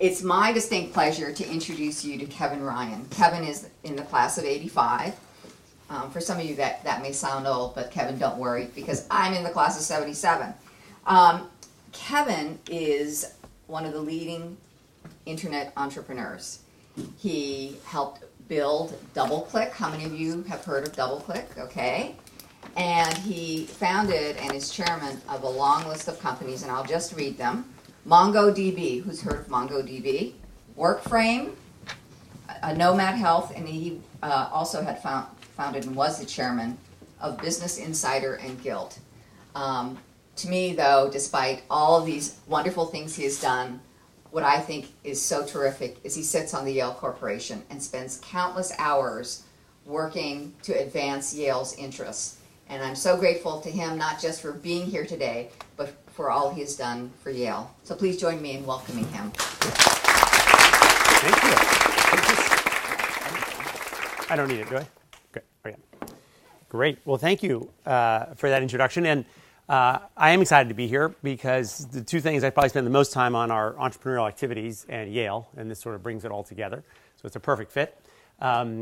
It's my distinct pleasure to introduce you to Kevin Ryan. Kevin is in the class of '85. For some of you that may sound old, but Kevin, don't worry, because I'm in the class of '77. Kevin is one of the leading internet entrepreneurs. He helped build DoubleClick. How many of you have heard of DoubleClick? Okay. And he founded and is chairman of a long list of companies, and I'll just read them. MongoDB, who's heard of MongoDB? WorkFrame, Nomad Health, and he also had founded and was the chairman of Business Insider and Gilt. To me, though, despite all of these wonderful things he has done, what I think is so terrific is he sits on the Yale Corporation and spends countless hours working to advance Yale's interests. And I'm so grateful to him, not just for being here today, but for all he has done for Yale. So please join me in welcoming him. Thank you. I don't need it, do I? Okay. Okay. Great. Well, thank you for that introduction. And I am excited to be here because the two things I probably spend the most time on are entrepreneurial activities and Yale, and this sort of brings it all together. So it's a perfect fit.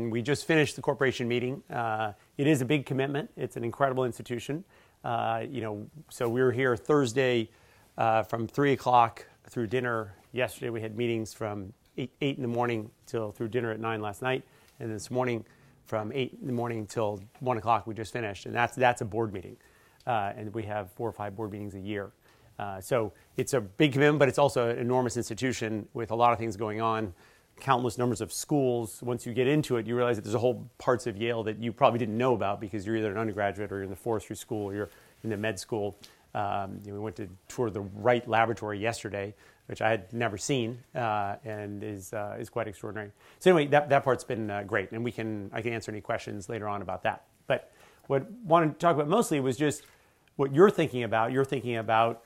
We just finished the corporation meeting. It is a big commitment. It's an incredible institution. So we were here Thursday from 3 o'clock through dinner. Yesterday we had meetings from 8 in the morning till through dinner at 9 last night, and this morning from 8 in the morning till 1 o'clock we just finished, and that's a board meeting, and we have 4 or 5 board meetings a year. So it's a big commitment, but it's also an enormous institution with a lot of things going on. Countless numbers of schools. Once you get into it, you realize that there's a whole parts of Yale that you probably didn't know about because you're either an undergraduate or you're in the forestry school or you're in the med school. We went to tour the Wright Laboratory yesterday, which I had never seen, and is quite extraordinary. So anyway, that part's been great, and I can answer any questions later on about that. But what I wanted to talk about mostly was just what you're thinking about. You're thinking about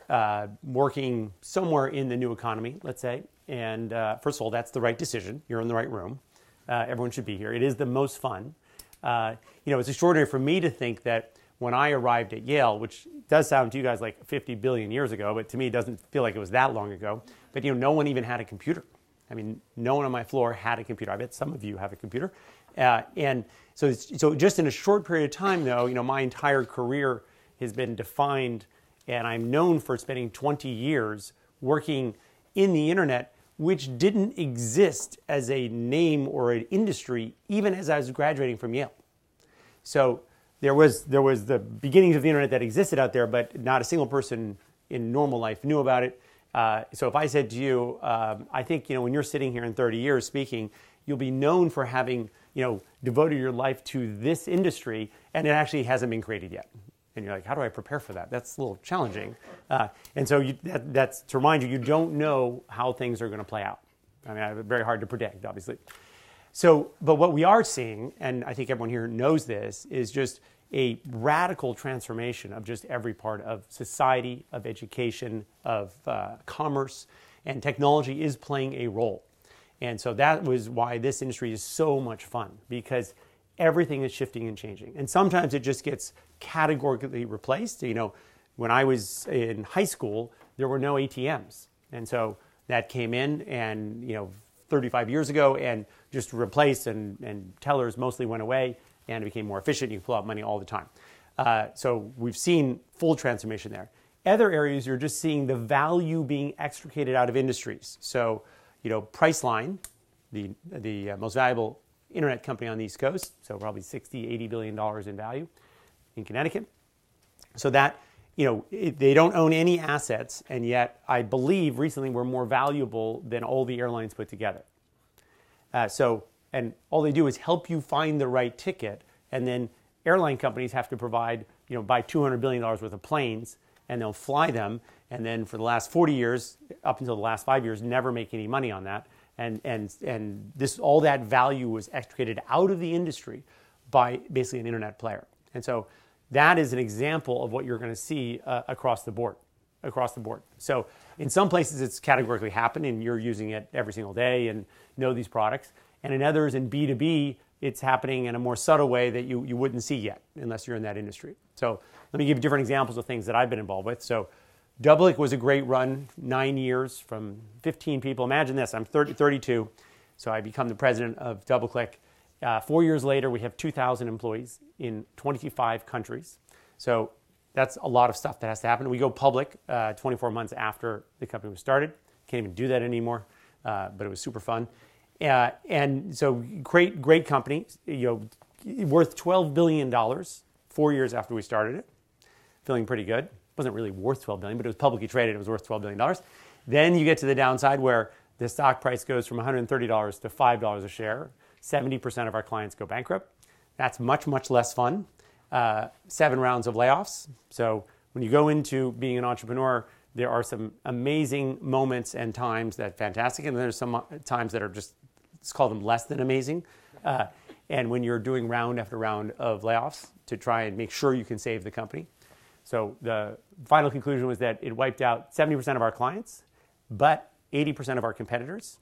working somewhere in the new economy, let's say. And first of all, that's the right decision. You're in the right room. Everyone should be here. It is the most fun. It's extraordinary for me to think that when I arrived at Yale, which does sound to you guys like 50 billion years ago, but to me it doesn't feel like it was that long ago. But no one even had a computer. I mean, no one on my floor had a computer. I bet some of you have a computer. And so just in a short period of time, though, my entire career has been defined, and I'm known for spending 20 years working in the internet, which didn't exist as a name or an industry, even as I was graduating from Yale. So there was the beginnings of the internet that existed out there, but not a single person in normal life knew about it. So if I said to you, I think when you're sitting here in 30 years speaking, you'll be known for having devoted your life to this industry, and it actually hasn't been created yet. And you're like, how do I prepare for that? That's a little challenging. And so that's to remind you, you don't know how things are going to play out. I mean, very hard to predict, obviously. So, but what we are seeing, and I think everyone here knows this, is just a radical transformation of just every part of society, of education, of commerce, and technology is playing a role. And so that was why this industry is so much fun, because everything is shifting and changing. And sometimes it just gets categorically replaced. When I was in high school, there were no ATMs. And so that came in and, 35 years ago and just replaced, and tellers mostly went away, and it became more efficient. You pull out money all the time. So we've seen full transformation there. Other areas, you're just seeing the value being extricated out of industries. So, Priceline, the most valuable internet company on the East Coast, so probably $60–80 billion in value in Connecticut. So that, they don't own any assets, and yet I believe recently we're more valuable than all the airlines put together. And all they do is help you find the right ticket, and then airline companies have to provide, buy $200 billion worth of planes, and they'll fly them, and then for the last 40 years, up until the last 5 years, never make any money on that. And this, all that value was extricated out of the industry by basically an internet player. And so that is an example of what you're going to see across the board. So in some places it's categorically happened and you're using it every single day and know these products. And in others, in B2B, it's happening in a more subtle way that you wouldn't see yet unless you're in that industry. So let me give you different examples of things that I've been involved with. So DoubleClick was a great run, 9 years from 15 people. Imagine this, I'm 32, so I become the president of DoubleClick. 4 years later, we have 2,000 employees in 25 countries. So that's a lot of stuff that has to happen. We go public 24 months after the company was started. Can't even do that anymore, but it was super fun. And so great company, worth $12 billion 4 years after we started it. Feeling pretty good. Wasn't really worth $12 billion, but it was publicly traded. It was worth $12 billion. Then you get to the downside where the stock price goes from $130 to $5 a share. 70% of our clients go bankrupt. That's much, much less fun. 7 rounds of layoffs. So when you go into being an entrepreneur, there are some amazing moments and times that are fantastic, and then there's some times that are just, let's call them less than amazing. And when you're doing round after round of layoffs to try and make sure you can save the company. So the final conclusion was that it wiped out 70% of our clients, but 80% of our competitors.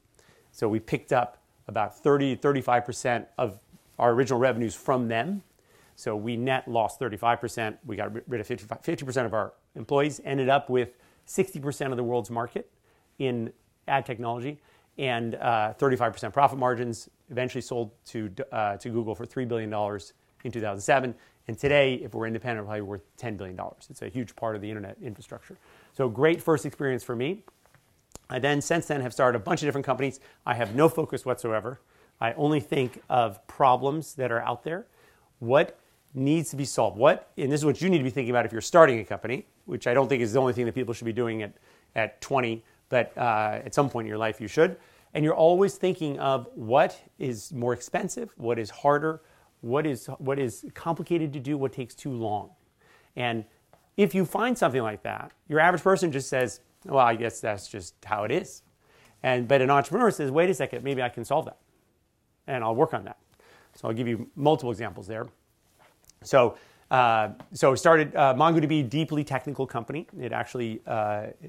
So we picked up about 35% of our original revenues from them. So we net lost 35%. We got rid of 50% of our employees, ended up with 60% of the world's market in ad technology and 35% profit margins, eventually sold to Google for $3 billion in 2007. And today, if we're independent, we're probably worth $10 billion. It's a huge part of the internet infrastructure. So great first experience for me. I then, since then, have started a bunch of different companies. I have no focus whatsoever. I only think of problems that are out there. What needs to be solved? And this is what you need to be thinking about if you're starting a company, which I don't think is the only thing that people should be doing at 20, but at some point in your life you should. And you're always thinking of what is more expensive, what is harder, what is complicated to do, what takes too long. And if you find something like that, your average person just says, well, I guess that's just how it is. But an entrepreneur says, wait a second, maybe I can solve that. And I'll work on that. So I'll give you multiple examples there. So started MongoDB, deeply technical company. It actually,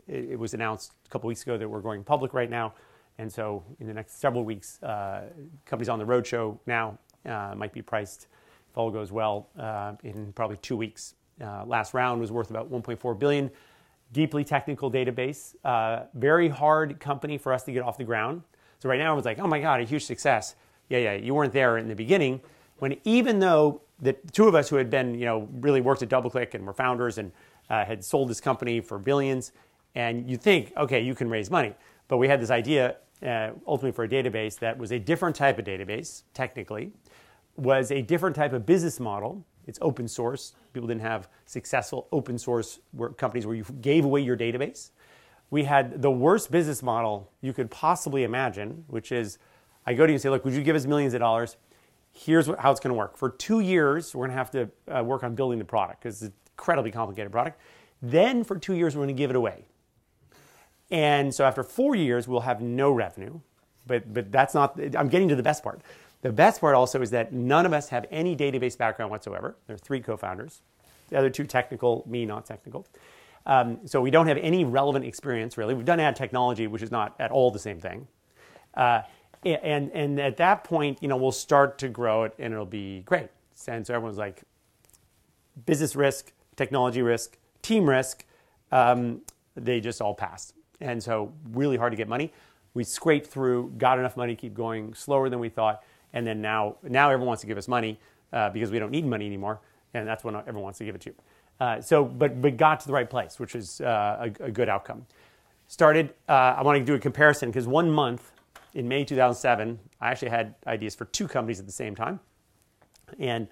it was announced a couple weeks ago that we're going public right now. And so in the next several weeks, companies on the roadshow now, might be priced, if all goes well, in probably 2 weeks. Last round was worth about $1.4 billion. Deeply technical database. Very hard company for us to get off the ground. So right now everyone's like, oh my God, a huge success. Yeah, you weren't there in the beginning. When even though the two of us who had been, really worked at DoubleClick and were founders and had sold this company for billions, and you think, okay, you can raise money. But we had this idea ultimately for a database that was a different type of database, technically, was a different type of business model. It's open source. People didn't have successful open source companies where you gave away your database. We had the worst business model you could possibly imagine, which is I go to you and say, look, would you give us millions of dollars? Here's how it's going to work. For 2 years, we're going to have to work on building the product because it's an incredibly complicated product. Then for 2 years, we're going to give it away. And so after 4 years, we'll have no revenue. But that's not, I'm getting to the best part. The best part also is that none of us have any database background whatsoever. There are 3 co-founders. The other 2 technical, me not technical. So we don't have any relevant experience, really. We've done ad technology, which is not at all the same thing. And at that point, we'll start to grow it and it'll be great. And so everyone's like, business risk, technology risk, team risk, they just all passed. And so really hard to get money. We scraped through, got enough money to keep going slower than we thought. And then now everyone wants to give us money because we don't need money anymore, and that's when everyone wants to give it to you. But got to the right place, which is a good outcome. Started, I want to do a comparison because 1 month in May 2007, I actually had ideas for 2 companies at the same time. And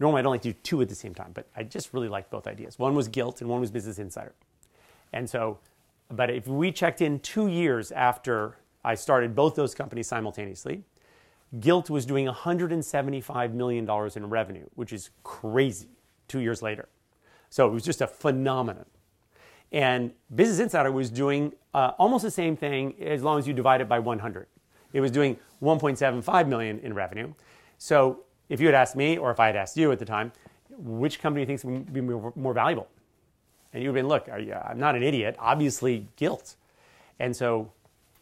normally I don't like to do 2 at the same time, but I just really liked both ideas. One was Gilt and one was Business Insider. And so, but if we checked in 2 years after I started both those companies simultaneously, Gilt was doing $175 million in revenue, which is crazy 2 years later. So it was just a phenomenon. And Business Insider was doing almost the same thing as long as you divide it by 100. It was doing 1.75 million in revenue. So if you had asked me, or if I had asked you at the time, which company do you think would be more valuable? And you would have been, look, I'm not an idiot, obviously Gilt. And so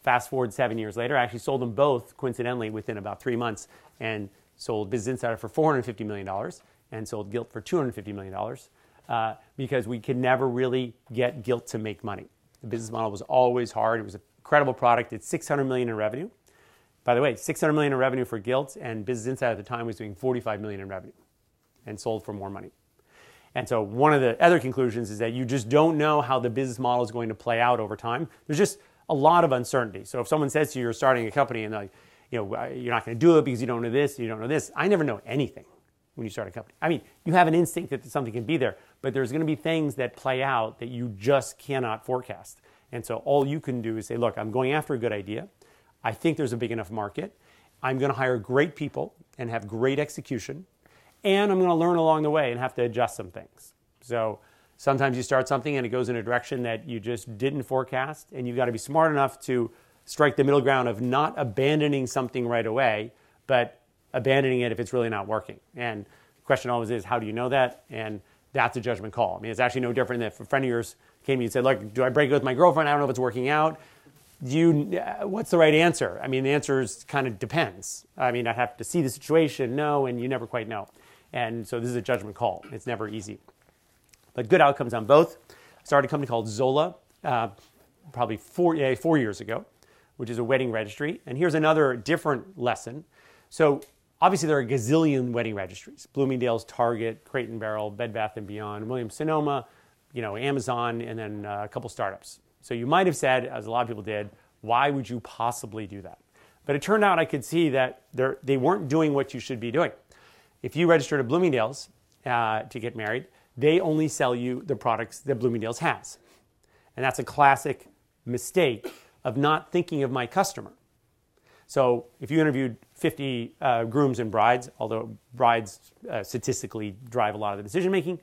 fast forward 7 years later, I actually sold them both, coincidentally, within about 3 months, and sold Business Insider for $450 million and sold Gilt for $250 million. because we could never really get Gilt to make money. The business model was always hard. It was an incredible product. It's $600 million in revenue. By the way, $600 million in revenue for Gilt, and Business Insider at the time was doing $45 million in revenue and sold for more money. And so one of the other conclusions is that you just don't know how the business model is going to play out over time. There's just a lot of uncertainty. So if someone says to you, you're starting a company, and they're like, you know, you're not going to do it because you don't know this, you don't know this. I never know anything when you start a company. I mean, you have an instinct that something can be there, but there's going to be things that play out that you just cannot forecast. And so all you can do is say, look, I'm going after a good idea. I think there's a big enough market. I'm going to hire great people and have great execution. And I'm going to learn along the way and have to adjust some things. So sometimes you start something and it goes in a direction that you just didn't forecast. And you've got to be smart enough to strike the middle ground of not abandoning something right away, but abandoning it if it's really not working. And the question always is, how do you know that? And that's a judgment call. I mean, it's actually no different than if a friend of yours came to you and said, look, do I break it with my girlfriend? I don't know if it's working out. What's the right answer? I mean, the answer is kind of depends. I mean, I have to see the situation, no, and you never quite know. And so this is a judgment call. It's never easy. But good outcomes on both. I started a company called Zola probably four years ago, which is a wedding registry. And here's another different lesson. So obviously there are a gazillion wedding registries. Bloomingdale's, Target, Crate and Barrel, Bed Bath & Beyond, Williams-Sonoma, you know, Amazon, and then a couple startups. So you might have said, as a lot of people did, why would you possibly do that? But it turned out I could see that they weren't doing what you should be doing. If you registered at Bloomingdale's to get married, they only sell you the products that Bloomingdale's has. And that's a classic mistake of not thinking of my customer. So if you interviewed 50 grooms and brides, although brides statistically drive a lot of the decision making,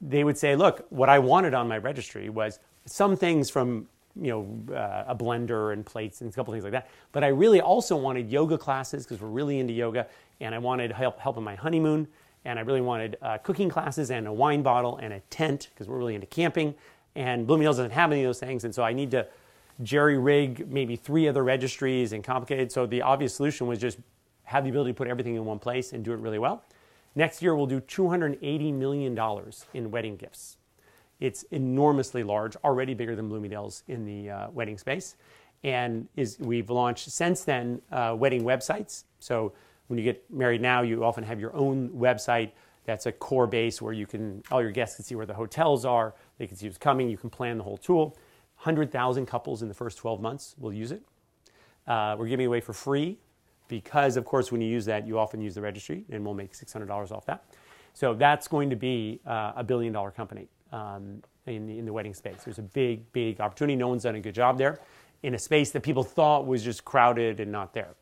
they would say, look, what I wanted on my registry was some things from, you know, a blender and plates and a couple things like that. But I really also wanted yoga classes because we're really into yoga, and I wanted help on my honeymoon, and I really wanted cooking classes and a wine bottle and a tent because we're really into camping. And Bloomingdale's doesn't have any of those things, and so I need to jerry-rig maybe 3 other registries and complicate it. So the obvious solution was just have the ability to put everything in one place and do it really well. Next year we'll do $280 million in wedding gifts. It's enormously large, already bigger than Bloomingdale's in the wedding space. And we've launched since then wedding websites. So when you get married now, you often have your own website that's a core base where you can, all your guests can see where the hotels are, they can see who's coming, you can plan the whole tool. 100,000 couples in the first 12 months will use it. We're giving it away for free because, of course, when you use that, you often use the registry, and we'll make $600 off that. So that's going to be a billion-dollar company. In the wedding space. There's a big, big opportunity. No one's done a good job there in a space that people thought was just crowded and not there.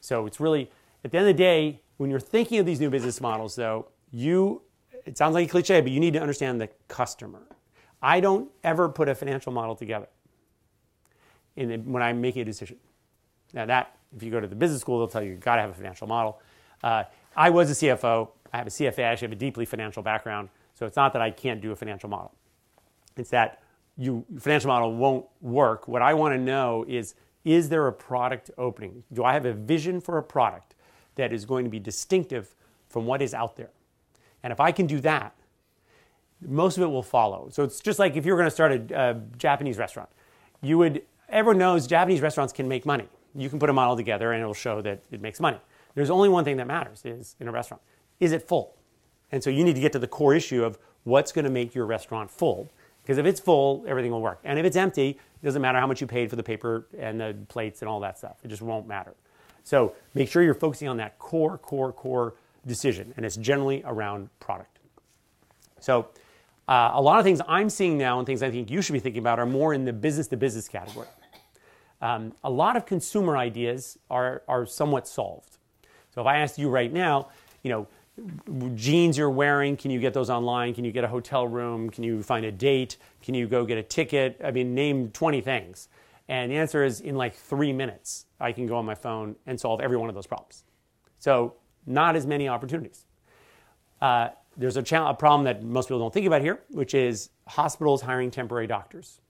So it's really, at the end of the day, when you're thinking of these new business models though, it sounds like a cliche, but you need to understand the customer. I don't ever put a financial model together when I'm making a decision. Now that, if you go to the business school, they'll tell you you've got to have a financial model. I was a CFO. I have a CFA. I actually have a deeply financial background. So it's not that I can't do a financial model. It's that financial model won't work. What I want to know is there a product opening? Do I have a vision for a product that is going to be distinctive from what is out there? And if I can do that, most of it will follow. So it's just like if you're going to start a Japanese restaurant. Everyone knows Japanese restaurants can make money. You can put a model together and it'll show that it makes money. There's only one thing that matters is in a restaurant. Is it full? And so you need to get to the core issue of what's going to make your restaurant full. Because if it's full, everything will work. And if it's empty, it doesn't matter how much you paid for the paper and the plates and all that stuff. It just won't matter. So make sure you're focusing on that core decision. And it's generally around product. So a lot of things I'm seeing now and things I think you should be thinking about are more in the business-to-business category. A lot of consumer ideas are somewhat solved. So if I asked you right now, you know, jeans you're wearing, can you get those online? Can you get a hotel room? Can you find a date? Can you go get a ticket? I mean, name 20 things. And the answer is in like 3 minutes, I can go on my phone and solve every one of those problems. So not as many opportunities. There's a problem that most people don't think about here, which is hospitals hiring temporary doctors.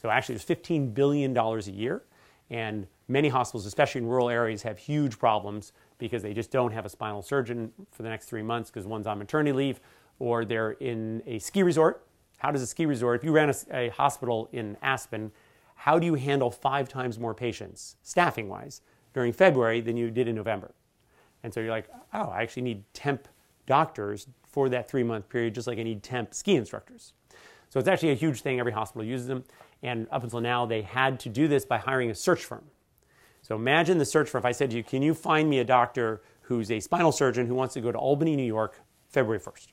So actually there's $15 billion a year. And many hospitals, especially in rural areas, have huge problems because they just don't have a spinal surgeon for the next 3 months because one's on maternity leave or they're in a ski resort. How does a ski resort, if you ran a hospital in Aspen, how do you handle 5 times more patients, staffing-wise, during February than you did in November? And so you're like, oh, I actually need temp doctors for that 3-month period, just like I need temp ski instructors. So it's actually a huge thing. Every hospital uses them. And up until now, they had to do this by hiring a search firm. So imagine the search firm. If I said to you, can you find me a doctor who's a spinal surgeon who wants to go to Albany, New York, February 1st?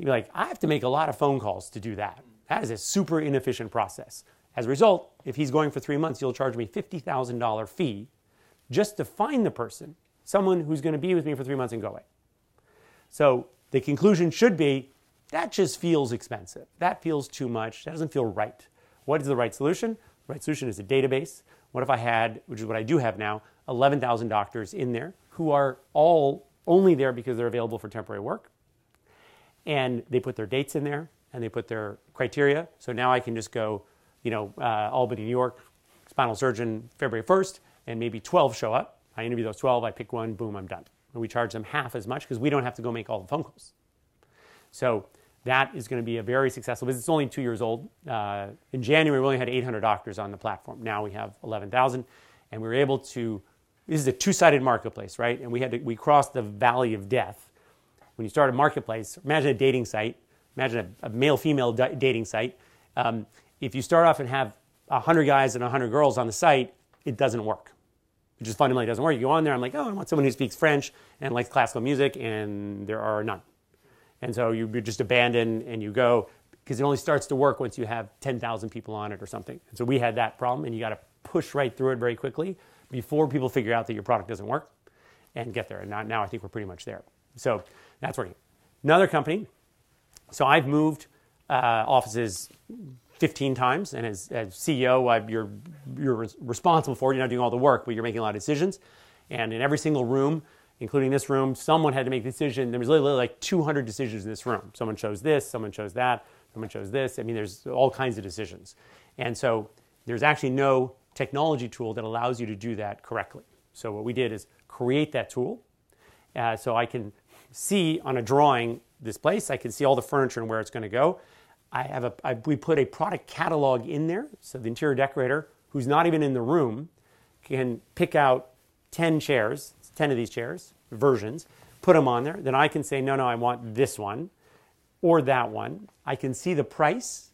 You'd be like, I have to make a lot of phone calls to do that. That is a super inefficient process. As a result, if he's going for 3 months, you'll charge me $50,000 fee just to find the person, someone who's going to be with me for 3 months and go away. So the conclusion should be, that just feels expensive. That feels too much. That doesn't feel right. What is the right solution? The right solution is a database. What if I had, which is what I do have now, 11,000 doctors in there who are all only there because they're available for temporary work. And they put their dates in there and they put their criteria. So now I can just go, you know, Albany, New York, spinal surgeon, February 1st, and maybe 12 show up. I interview those 12, I pick one, boom, I'm done. And we charge them half as much because we don't have to go make all the phone calls. So that is going to be a very successful business. It's only 2 years old. In January, we only had 800 doctors on the platform. Now we have 11,000. And we were able to, this is a two-sided marketplace, right? And we crossed the valley of death. When you start a marketplace, imagine a dating site. Imagine a male-female dating site. If you start off and have 100 guys and 100 girls on the site, it doesn't work. It just fundamentally doesn't work. You go on there, I'm like, oh, I want someone who speaks French and likes classical music, and there are none. And so you just abandon and you go, because it only starts to work once you have 10,000 people on it or something. And so we had that problem, and you got to push right through it very quickly before people figure out that your product doesn't work and get there. And now I think we're pretty much there. So that's working. Another company. So I've moved offices 15 times, and as CEO, you're responsible for it. You're not doing all the work, but you're making a lot of decisions. And in every single room, including this room, someone had to make a decision. There was literally like 200 decisions in this room. Someone chose this, someone chose that, someone chose this. I mean, there's all kinds of decisions. And so there's actually no technology tool that allows you to do that correctly. So what we did is create that tool. So I can see on a drawing this place. I can see all the furniture and where it's going to go. We put a product catalog in there. So the interior decorator, who's not even in the room, can pick out 10 chairs. 10 of these chairs, versions, put them on there. Then I can say, no, I want this one or that one. I can see the price.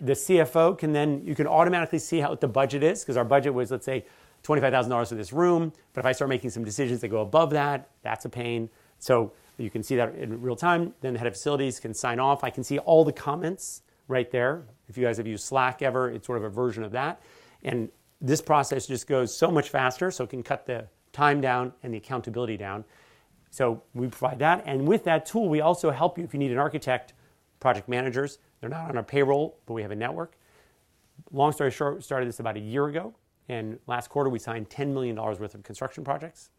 The CFO can then, you can automatically see what the budget is, because our budget was, let's say, $25,000 for this room. But if I start making some decisions that go above that, that's a pain. So you can see that in real time. Then the head of facilities can sign off. I can see all the comments right there. If you guys have used Slack ever, it's sort of a version of that. And this process just goes so much faster, so it can cut the time down and the accountability down. So we provide that. And with that tool, we also help you if you need an architect, project managers. They're not on our payroll, but we have a network. Long story short, we started this about a year ago. And last quarter, we signed $10 million worth of construction projects.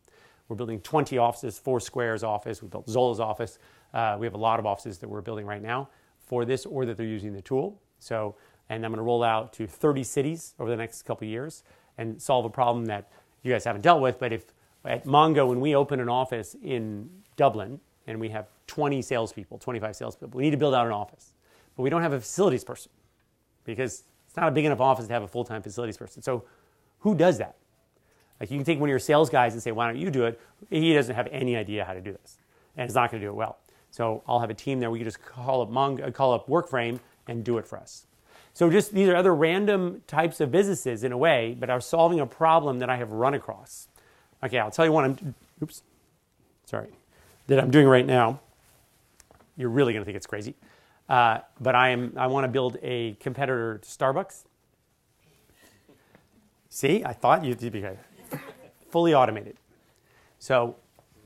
We're building 20 offices, Foursquare's office. We built Zola's office. We have a lot of offices that we're building right now for this or that they're using the tool. So, and I'm going to roll out to 30 cities over the next couple of years and solve a problem that you guys haven't dealt with, but if at Mongo, when we open an office in Dublin and we have 20 salespeople, 25 salespeople, we need to build out an office, but we don't have a facilities person because it's not a big enough office to have a full-time facilities person. So who does that? Like, you can take one of your sales guys and say, why don't you do it? He doesn't have any idea how to do this, and it's not going to do it well. So I'll have a team there. We can just call up WorkFrame and do it for us. So just these are other random types of businesses in a way, but are solving a problem that I have run across. Okay, I'll tell you one I'm doing right now. You're really going to think it's crazy. But I want to build a competitor to Starbucks. See, I thought you'd be fully automated. So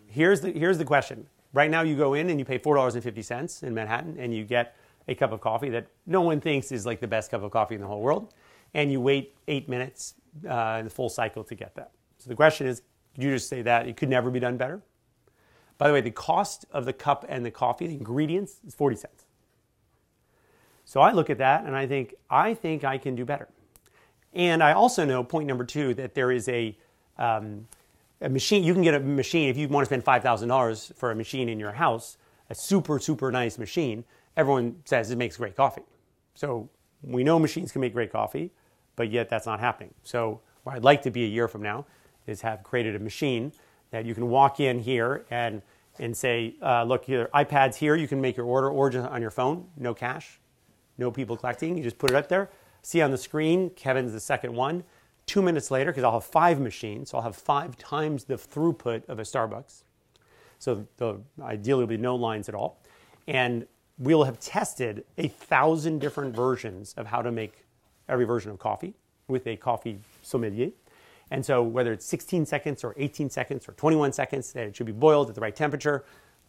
here's the question. Right now you go in and you pay $4.50 in Manhattan and you get a cup of coffee that no one thinks is like the best cup of coffee in the whole world, and you wait 8 minutes in the full cycle to get that. So the question is, could you just say that it could never be done better? By the way, the cost of the cup and the coffee, the ingredients, is 40 cents. So I look at that and I think I can do better. And I also know, point number two, that there is a machine. You can get a machine if you want to spend $5,000 for a machine in your house. a super, super nice machine, everyone says it makes great coffee. So we know machines can make great coffee, but yet that's not happening. So what I'd like to be a year from now is have created a machine that you can walk in here and say, look, either iPad's here, you can make your order, or just on your phone, no cash, no people collecting, you just put it up there. See on the screen, Kevin's the second one. 2 minutes later, because I'll have 5 machines, so I'll have 5 times the throughput of a Starbucks. So ideally there'll be no lines at all. And we'll have tested 1,000 different versions of how to make every version of coffee with a coffee sommelier. And so whether it's 16 seconds or 18 seconds or 21 seconds, that it should be boiled at the right temperature.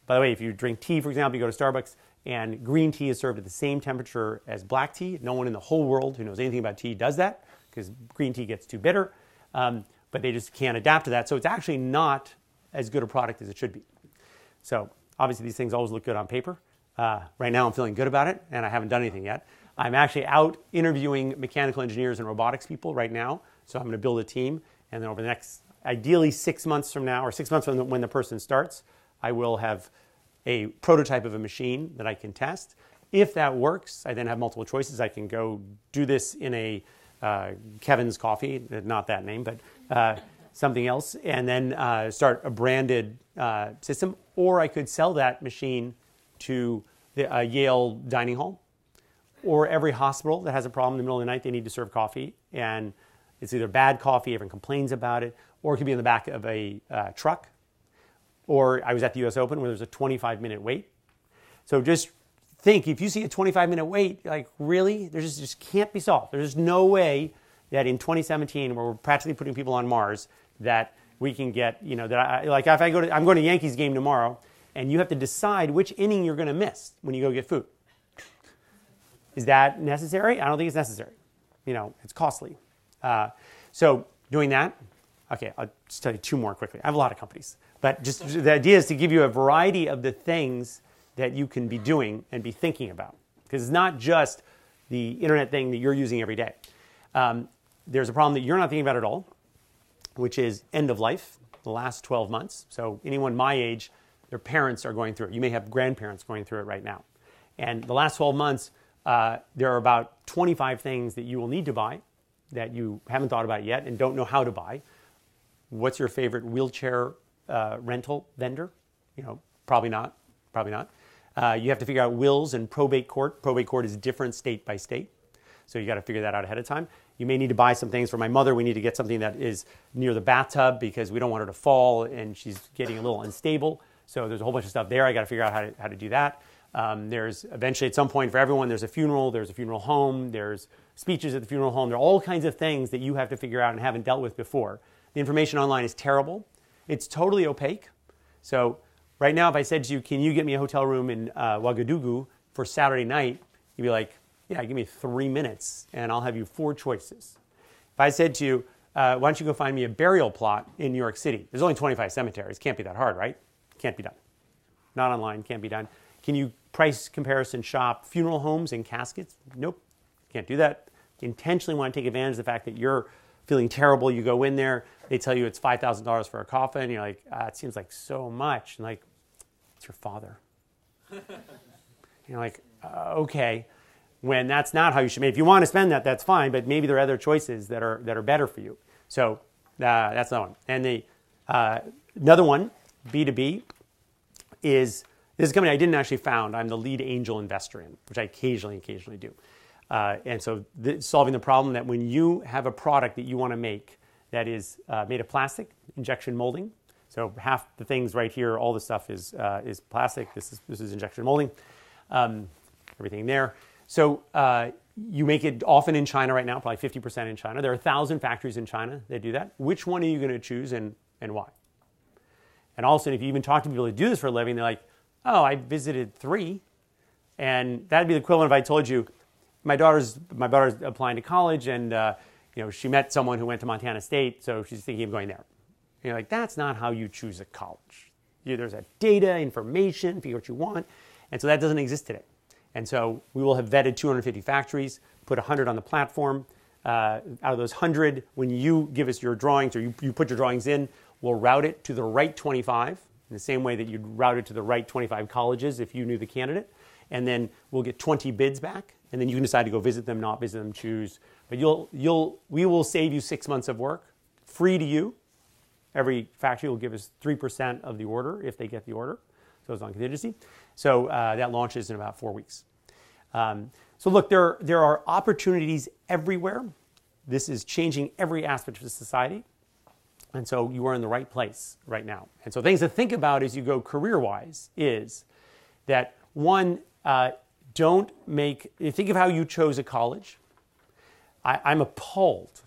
By the way, if you drink tea, for example, you go to Starbucks, and green tea is served at the same temperature as black tea. No one in the whole world who knows anything about tea does that, because green tea gets too bitter, but they just can't adapt to that. So it's actually not as good a product as it should be. So obviously these things always look good on paper. Right now I'm feeling good about it, and I haven't done anything yet. I'm actually out interviewing mechanical engineers and robotics people right now. So I'm going to build a team, and then over the next, ideally 6 months from now, or 6 months from when the person starts, I will have a prototype of a machine that I can test. If that works, I then have multiple choices. I can go do this in a Kevin's Coffee, not that name, but something else, and then start a branded system. Or I could sell that machine to the Yale dining hall, or every hospital that has a problem in the middle of the night, they need to serve coffee, and it's either bad coffee, everyone complains about it, or it could be in the back of a truck. Or I was at the US Open where there's a 25-minute wait. So just think, if you see a 25-minute wait, like, really? There's just can't be solved. There's no way that in 2017, where we're practically putting people on Mars, that we can get, you know, that if I go to, I'm going to Yankees game tomorrow, and you have to decide which inning you're going to miss when you go get food. Is that necessary? I don't think it's necessary. You know, it's costly. So doing that, okay, I'll just tell you 2 more quickly. I have a lot of companies. But just the idea is to give you a variety of the things that you can be doing and be thinking about. Because it's not just the internet thing that you're using every day. There's a problem that you're not thinking about at all, which is end of life, the last 12 months. So anyone my age, their parents are going through it. You may have grandparents going through it right now. And the last 12 months, there are about 25 things that you will need to buy that you haven't thought about yet and don't know how to buy. What's your favorite wheelchair rental vendor? You know, probably not. Probably not. You have to figure out wills and probate court. Probate court is different state by state, so you got to figure that out ahead of time. You may need to buy some things for my mother. We need to get something that is near the bathtub because we don't want her to fall, and she's getting a little unstable. So there's a whole bunch of stuff there. I got to figure out how to do that. There's eventually at some point for everyone. There's a funeral. There's a funeral home. There's speeches at the funeral home. There are all kinds of things that you have to figure out and haven't dealt with before. The information online is terrible. It's totally opaque. So right now, if I said to you, can you get me a hotel room in Ouagadougou for Saturday night? You'd be like, yeah, give me 3 minutes, and I'll have you 4 choices. If I said to you, why don't you go find me a burial plot in New York City? There's only 25 cemeteries. Can't be that hard, right? Can't be done. Not online, can't be done. Can you price comparison shop funeral homes and caskets? Nope, can't do that. Intentionally want to take advantage of the fact that you're feeling terrible. You go in there, they tell you it's $5,000 for a coffin, and you're like, it seems like so much. And like, it's your father. And you're like, okay, when that's not how you should make. If you want to spend that, that's fine, but maybe there are other choices that are better for you. So that's that one. And the another one, B2B, is this is a company I didn't actually found. I'm the lead angel investor in, which I occasionally do. And so solving the problem that when you have a product that you want to make that is made of plastic, injection molding. So half the things right here, all the stuff is plastic. This is injection molding, everything there. So you make it often in China right now, probably 50% in China. There are 1,000 factories in China that do that. Which one are you going to choose and why? And also, if you even talk to people who do this for a living, they're like, oh, I visited 3. And that'd be the equivalent if I told you, my daughter's applying to college, and you know, she met someone who went to Montana State, so she's thinking of going there. And you're like, that's not how you choose a college. There's a data, information, figure what you want, and so that doesn't exist today. And so we will have vetted 250 factories, put 100 on the platform. Out of those 100, when you give us your drawings, or you put your drawings in, we'll route it to the right 25, in the same way that you'd route it to the right 25 colleges if you knew the candidate. And then we'll get 20 bids back, and then you can decide to go visit them, not visit them, choose. But we will save you 6 months of work, free to you. Every factory will give us 3% of the order if they get the order. So it's on contingency. So that launches in about 4 weeks. So look, there are opportunities everywhere. This is changing every aspect of society. And so you are in the right place right now. And so things to think about as you go career-wise is that, one, think of how you chose a college. I'm appalled,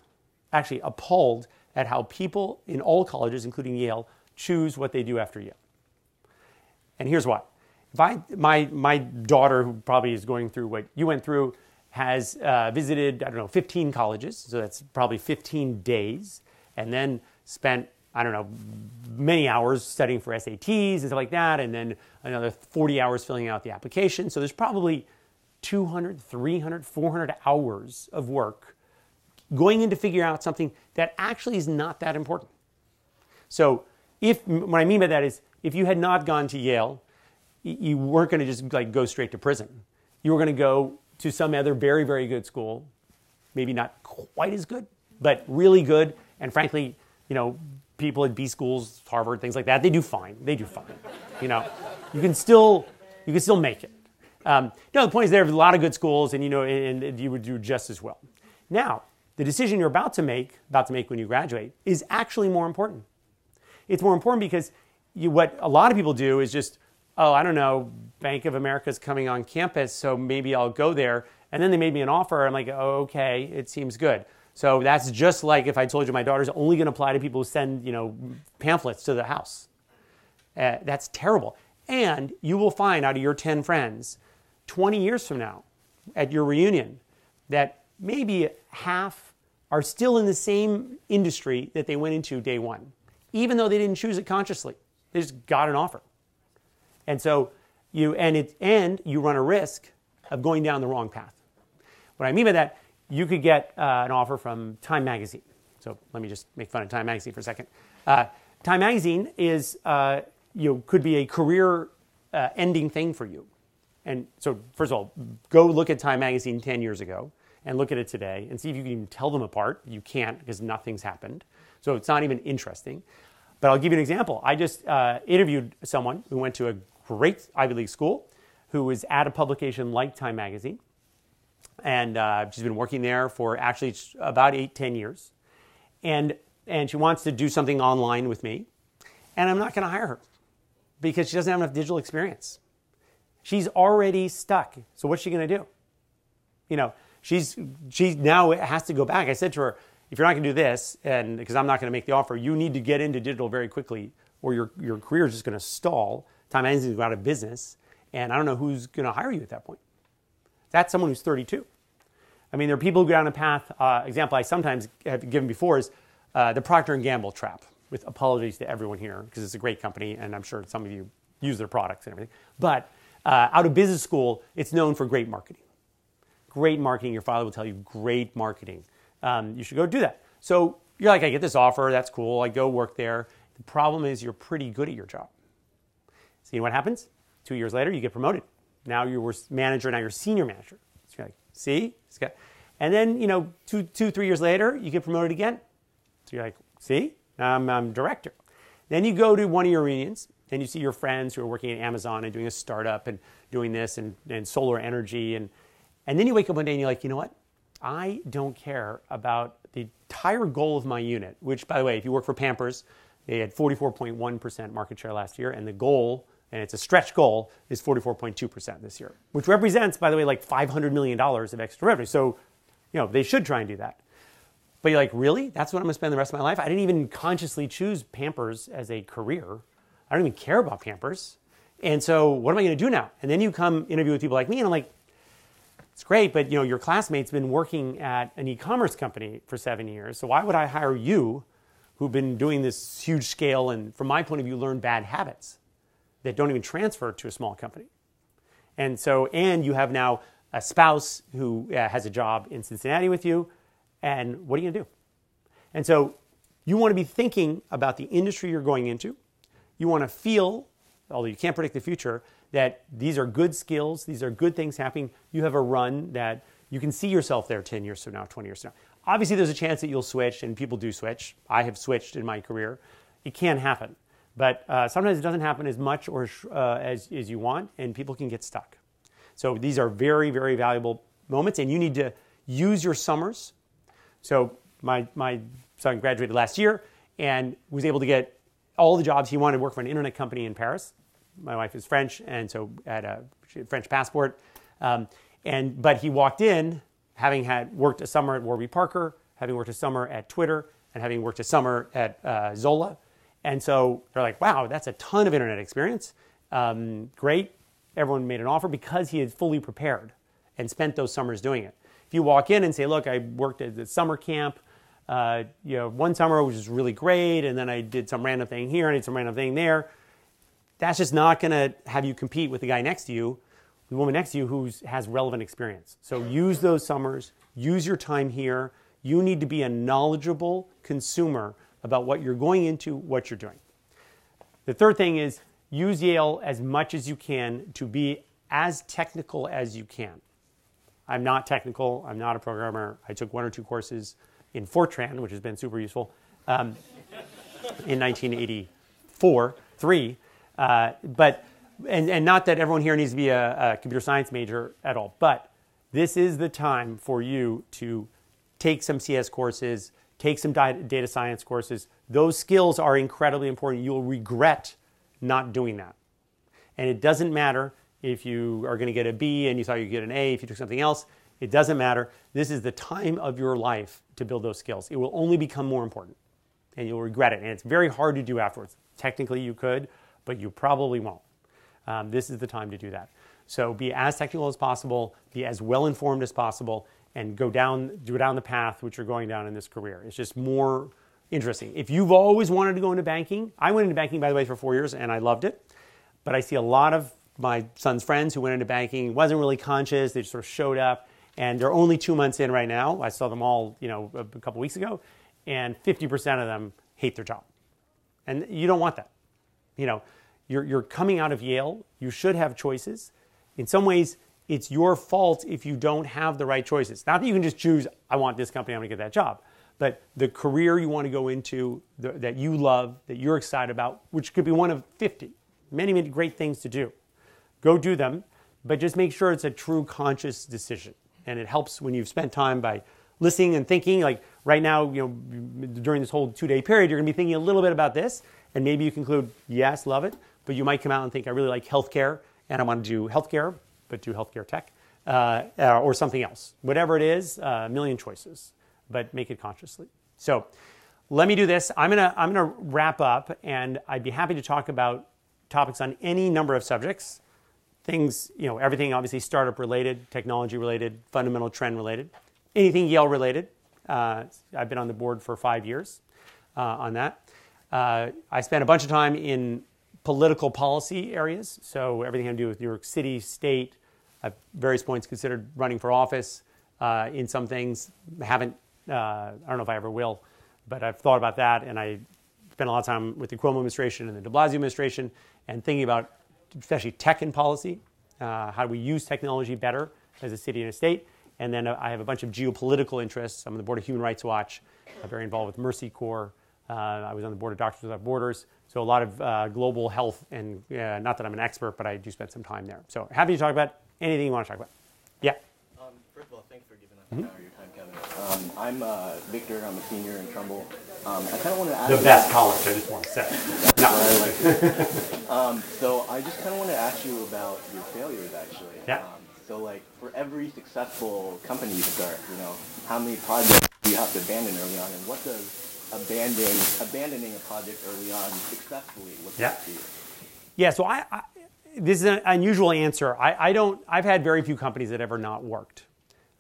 actually appalled, at how people in all colleges, including Yale, choose what they do after Yale. And here's why. If my daughter, who probably is going through what you went through, has visited, I don't know, 15 colleges, so that's probably 15 days, and then spent, I don't know, many hours studying for SATs and stuff like that, and then another 40 hours filling out the application. So there's probably 200, 300, 400 hours of work going in to figure out something that actually is not that important. So what I mean by that is, if you had not gone to Yale, you weren't going to just like go straight to prison. You were going to go to some other very, very good school, maybe not quite as good, but really good. And frankly, you know, people at B schools, Harvard, things like that, they do fine. They do fine. You know, you can still make it. No, the point is there are a lot of good schools, and you know, and you would do just as well. Now, the decision you're about to make when you graduate is actually more important. It's more important because what a lot of people do is just, oh, I don't know, Bank of America's coming on campus, so maybe I'll go there. And then they made me an offer. I'm like, oh, okay, it seems good. So that's just like if I told you my daughter's only going to apply to people who send, you know, pamphlets to the house. That's terrible. And you will find out of your 10 friends, 20 years from now, at your reunion, that maybe half are still in the same industry that they went into day one, even though they didn't choose it consciously. They just got an offer. And so you run a risk of going down the wrong path. What I mean by that, you could get an offer from Time Magazine. So let me just make fun of Time Magazine for a second. Time Magazine is, could be a career-ending thing for you. And so first of all, go look at Time Magazine 10 years ago and look at it today and see if you can even tell them apart. You can't because nothing's happened. So it's not even interesting. But I'll give you an example. I just interviewed someone who went to a great Ivy League school who was at a publication like Time Magazine. And she's been working there for actually about 8-10 years. And she wants to do something online with me. And I'm not going to hire her because she doesn't have enough digital experience. She's already stuck. So what's she going to do? You know, she now has to go back. I said to her, if you're not going to do this, and because I'm not going to make the offer, you need to get into digital very quickly or your career is just going to stall. Time Magazine's going to go out of business, and I don't know who's going to hire you at that point. That's someone who's 32. I mean, there are people who go down a path, example I sometimes have given before is the Procter & Gamble trap, with apologies to everyone here, because it's a great company, and I'm sure some of you use their products and everything. But out of business school, it's known for great marketing. Great marketing, your father will tell you, great marketing. You should go do that. So you're like, I get this offer, that's cool, I go work there. The problem is you're pretty good at your job. So you know what happens? 2 years later, you get promoted. Now you were manager, now you're senior manager. So you're like, see? And then, you know, two, 3 years later, you get promoted again. So you're like, see? I'm director. Then you go to one of your reunions, and you see your friends who are working at Amazon and doing a startup and doing this and solar energy. And then you wake up one day and you're like, you know what? I don't care about the entire goal of my unit, which, by the way, if you work for Pampers, they had 44.1% market share last year, and the goal, and it's a stretch goal, is 44.2% this year, which represents, by the way, like $500 million of extra revenue. So, you know, they should try and do that. But you're like, really? That's what I'm going to spend the rest of my life? I didn't even consciously choose Pampers as a career. I don't even care about Pampers. And so what am I going to do now? And then you come interview with people like me, and I'm like, it's great, but you know, your classmate's been working at an e-commerce company for 7 years, so why would I hire you, who've been doing this huge scale and, from my point of view, learn bad habits that don't even transfer to a small company? And so, and you have now a spouse who has a job in Cincinnati with you, and what are you going to do? And so you want to be thinking about the industry you're going into. You want to feel, although you can't predict the future, that these are good skills, these are good things happening. You have a run that you can see yourself there 10 years from now, 20 years from now. Obviously, there's a chance that you'll switch, and people do switch. I have switched in my career. It can happen. But sometimes it doesn't happen as much or as you want, and people can get stuck. So these are very, very valuable moments, and you need to use your summers. So my son graduated last year and was able to get all the jobs he wanted to work for an internet company in Paris. My wife is French, and so had a French passport. But he walked in, having had worked a summer at Warby Parker, having worked a summer at Twitter, and having worked a summer at Zola. And so they're like, wow, that's a ton of internet experience. Great. Everyone made an offer because he had fully prepared and spent those summers doing it. If you walk in and say, look, I worked at the summer camp, one summer, which was really great, and then I did some random thing here, I did some random thing there, that's just not going to have you compete with the guy next to you, the woman next to you who has relevant experience. So use those summers, use your time here. You need to be a knowledgeable consumer about what you're going into, what you're doing. The third thing is use Yale as much as you can to be as technical as you can. I'm not technical. I'm not a programmer. I took one or two courses in Fortran, which has been super useful, in 1983. But not that everyone here needs to be a computer science major at all, but this is the time for you to take some CS courses, take some data science courses. Those skills are incredibly important. You'll regret not doing that. And it doesn't matter if you are going to get a B and you thought you'd get an A, if you took something else, it doesn't matter. This is the time of your life to build those skills. It will only become more important and you'll regret it. And it's very hard to do afterwards. Technically you could, but you probably won't. This is the time to do that. So be as technical as possible, be as well-informed as possible, and go down the path which you're going down in this career. It's just more interesting. If you've always wanted to go into banking, I went into banking, by the way, for 4 years, and I loved it. But I see a lot of my son's friends who went into banking, wasn't really conscious, they just sort of showed up, and they're only 2 months in right now. I saw them all, a couple weeks ago, and 50% of them hate their job. And you don't want that. You're coming out of Yale, you should have choices. In some ways, it's your fault if you don't have the right choices. Not that you can just choose, I want this company, I'm gonna get that job. But the career you wanna go into, that you love, that you're excited about, which could be one of 50, many, many great things to do. Go do them, but just make sure it's a true conscious decision. And it helps when you've spent time by listening and thinking, like right now, during this whole 2-day period, you're gonna be thinking a little bit about this, and maybe you conclude, yes, love it, but you might come out and think, I really like healthcare, and I want to do healthcare, but do healthcare tech, or something else. Whatever it is, a million choices, but make it consciously. So let me do this. I'm gonna wrap up, and I'd be happy to talk about topics on any number of subjects. Things, everything obviously startup related, technology related, fundamental trend related, anything Yale related. I've been on the board for 5 years on that. I spent a bunch of time in political policy areas, so everything I do with New York City, state, at various points considered running for office in some things. Haven't, I don't know if I ever will, but I've thought about that, and I spent a lot of time with the Cuomo administration and the de Blasio administration and thinking about especially tech and policy, how do we use technology better as a city and a state. And then I have a bunch of geopolitical interests. I'm on the board of Human Rights Watch. I'm very involved with Mercy Corps. I was on the board of Doctors Without Borders. So a lot of global health, and not that I'm an expert, but I do spend some time there. So happy to talk about anything you want to talk about. Yeah? First of all, thanks for giving us an hour of your time, Kevin. I'm Victor. I'm a senior in Trumbull. I kind of want to ask... The best college, I just want to say. No. So I just kind of want to ask you about your failures, actually. Yeah. So like for every successful company you start, how many projects do you have to abandon early on, and what does... abandoning a project early on successfully. So I this is an unusual answer. I've had very few companies that ever not worked.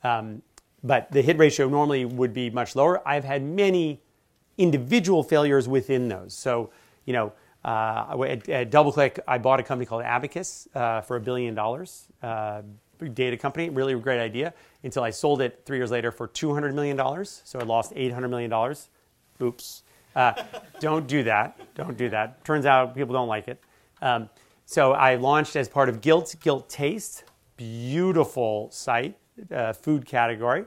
But the hit ratio normally would be much lower. I've had many individual failures within those. So, at DoubleClick, I bought a company called Abacus for $1 billion, data company, really great idea, until I sold it 3 years later for $200 million. So I lost $800 million. Oops. Don't do that. Don't do that. Turns out people don't like it. So I launched as part of Gilt Taste, beautiful site, food category.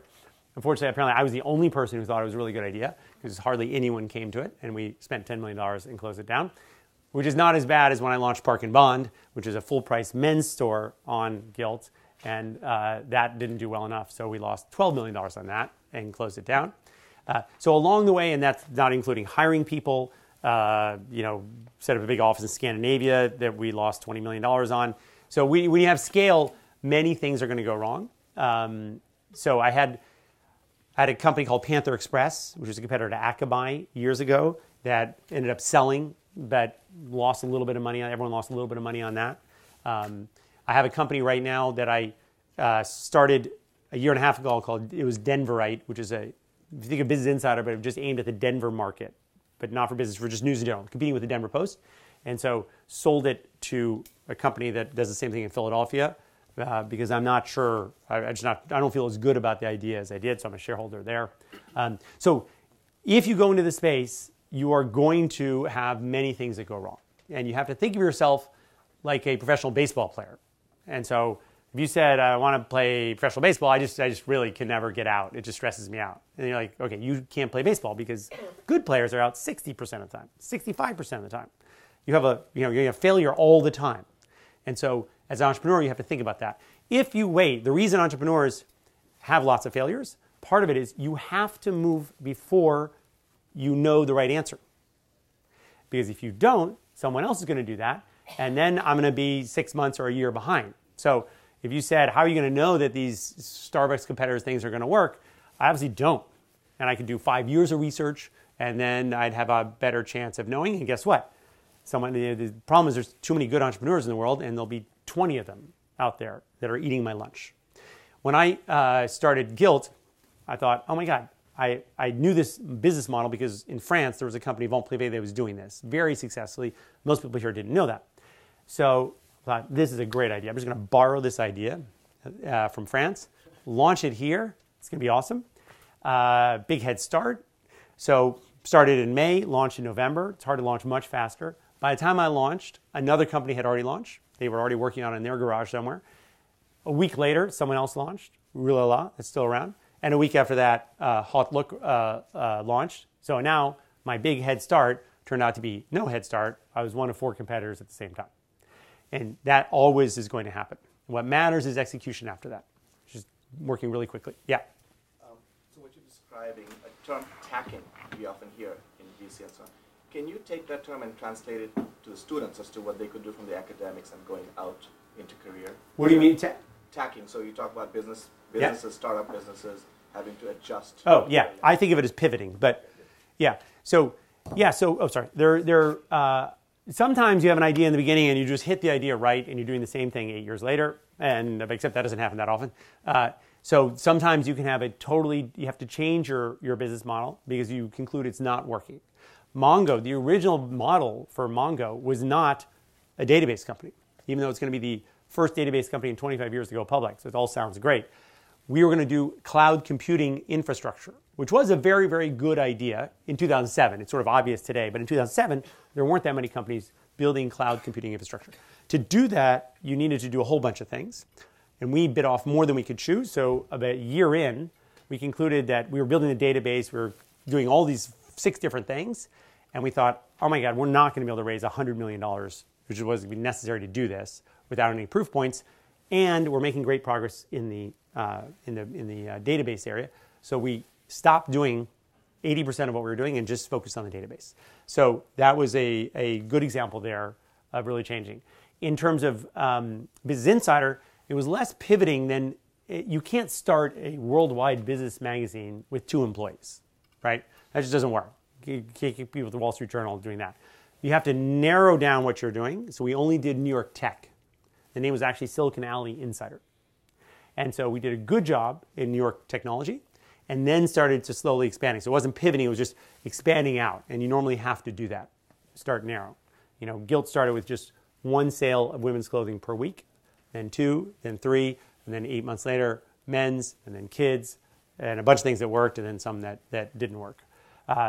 Unfortunately, apparently I was the only person who thought it was a really good idea because hardly anyone came to it, and we spent $10 million and closed it down, which is not as bad as when I launched Park & Bond, which is a full-price men's store on Gilt, and that didn't do well enough, so we lost $12 million on that and closed it down. So along the way, and that's not including hiring people, you know, set up a big office in Scandinavia that we lost $20 million on. So when you have scale, many things are going to go wrong. So I had a company called Panther Express, which was a competitor to Akamai years ago, that ended up selling, but lost a little bit of money on. Everyone lost a little bit of money on that. I have a company right now that I started a year and a half ago called, it was Denverite, which is a, if you think of Business Insider, but it just aimed at the Denver market, but not for business, for just news in general, competing with the Denver Post. And so sold it to a company that does the same thing in Philadelphia because I'm not sure, I don't feel as good about the idea as I did, so I'm a shareholder there. So if you go into the space, you are going to have many things that go wrong. And you have to think of yourself like a professional baseball player. And so if you said, I want to play professional baseball, I just really can never get out. It just stresses me out. And you're like, okay, you can't play baseball because good players are out 60% of the time, 65% of the time. You have a, you know, you have failure all the time. And so as an entrepreneur, you have to think about that. If you wait, the reason entrepreneurs have lots of failures, part of it is you have to move before you know the right answer. Because if you don't, someone else is going to do that. And then I'm going to be 6 months or a year behind. So if you said, how are you going to know that these Starbucks competitors things are going to work? I obviously don't. And I could do 5 years of research, and then I'd have a better chance of knowing. And guess what? Someone, the problem is there's too many good entrepreneurs in the world, and there'll be 20 of them out there that are eating my lunch. When I started Gilt, I thought, oh my God, I knew this business model because in France, there was a company, Vente Privée, that was doing this very successfully. Most people here didn't know that. So I thought, this is a great idea. I'm just going to borrow this idea from France, launch it here. It's going to be awesome. Big head start. So started in May, launched in November. It's hard to launch much faster. By the time I launched, another company had already launched. They were already working on it in their garage somewhere. A week later, someone else launched, Rulala, it's still around. And a week after that, Hot Look launched. So now my big head start turned out to be no head start. I was one of four competitors at the same time. And that always is going to happen. What matters is execution after that, which is working really quickly. Yeah? So what you're describing, a term tacking we often hear in VC and so on. Can you take that term and translate it to the students as to what they could do from the academics and going out into career? What do you mean tacking? So you talk about businesses, yeah. Startup businesses, having to adjust. Oh, yeah. I think of it as pivoting, but yeah. So, yeah, so, oh, sorry. Sometimes you have an idea in the beginning and you just hit the idea right and you're doing the same thing 8 years later, and except that doesn't happen that often. So sometimes you can have a totally, you have to change your business model because you conclude it's not working. Mongo, the original model for Mongo was not a database company, even though it's going to be the first database company in 25 years to go public, so it all sounds great. We were going to do cloud computing infrastructure, which was a very, very good idea in 2007. It's sort of obvious today, but in 2007, there weren't that many companies building cloud computing infrastructure. To do that, you needed to do a whole bunch of things, and we bit off more than we could chew, so about a year in, we concluded that we were building a database, we were doing all these 6 different things, and we thought, oh my God, we're not going to be able to raise $100 million, which was going to be necessary to do this, without any proof points, and we're making great progress in the database area. So we stopped doing 80% of what we were doing and just focused on the database. So that was a good example there of really changing. In terms of Business Insider, it was less pivoting than, you can't start a worldwide business magazine with 2 employees, right? That just doesn't work. You can't keep people at the Wall Street Journal doing that. You have to narrow down what you're doing. So we only did New York Tech. The name was actually Silicon Alley Insider. And so we did a good job in New York technology and then started to slowly expanding. So it wasn't pivoting, it was just expanding out. And you normally have to do that, start narrow. You know, Gilt started with just 1 sale of women's clothing per week, then 2, then 3, and then 8 months later, men's, and then kids, and a bunch of things that worked and then some that didn't work.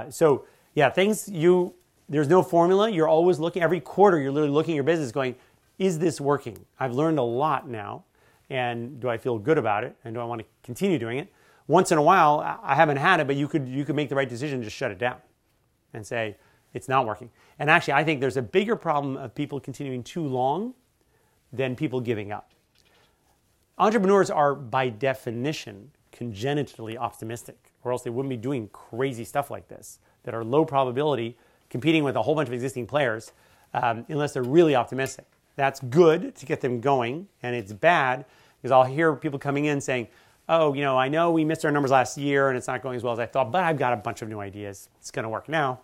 So Yeah, things you, there's no formula. You're always looking, every quarter you're literally looking at your business going, is this working? I've learned a lot now, and do I feel good about it, and do I want to continue doing it? Once in a while, I haven't had it, but you could make the right decision and just shut it down and say, it's not working. And actually, I think there's a bigger problem of people continuing too long than people giving up. Entrepreneurs are, by definition, congenitally optimistic, or else they wouldn't be doing crazy stuff like this that are low probability, competing with a whole bunch of existing players, unless they're really optimistic. That's good to get them going, and it's bad because I'll hear people coming in saying, oh, you know, I know we missed our numbers last year and it's not going as well as I thought, but I've got a bunch of new ideas. It's going to work now.